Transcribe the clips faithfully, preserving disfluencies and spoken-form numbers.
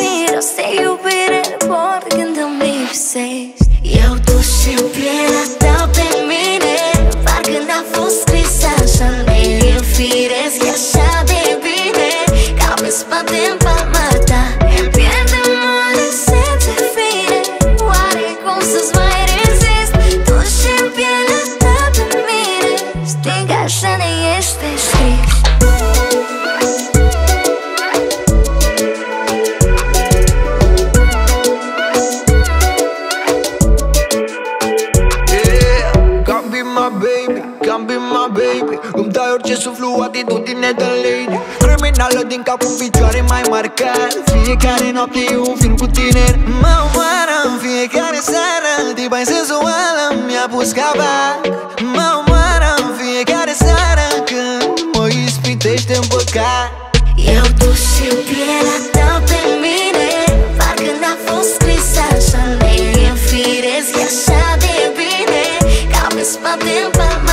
miros, de iubire mor când îmi lipsești. Eu tu și în pielea ta pe mine, parcă n-a fost scris așa în mine. Firesc e așa de bine, ca pe spate-n palma ta. Pierde-mă de set de fire, oare cum să-ți mai rezist? Tu și în pielea ta pe mine, știi că așa ne ești știi. Can be my baby, îmi dai orice suflu, atitudine de lady. Criminală din cap cu picioare mai marcat. Fiecare noapte e un film cu tineri. Mă omoară în fiecare seară, tipa e senzuală, mi-a pus capac. Mă omoară în fiecare seară, când mă ispitește în păcat. Eu tu și pielea ta pe mine, parcă n-a fost scris așa în mine. Firesc e așa de bine, ca pe spate-n palma.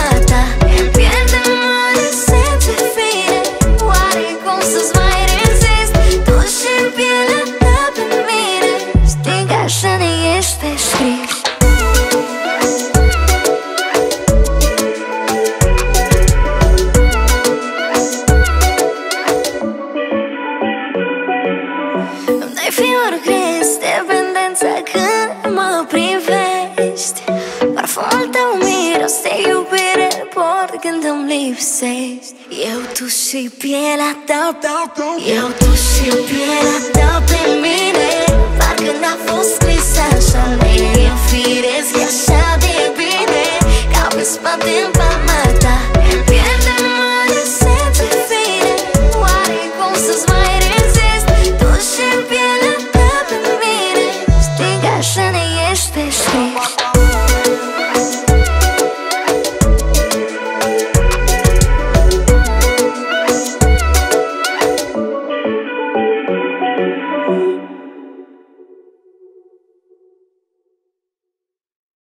Îmi dai fior gris, dependența când mă privești. Parfumul tău miros de iubire, port când îmi lipsești. Eu tu și pielea ta, eu tu și pielea ta pe mine, parcă n-a fost scris așa în mine. Firesc e așa de bine, ca pe spate-n palma.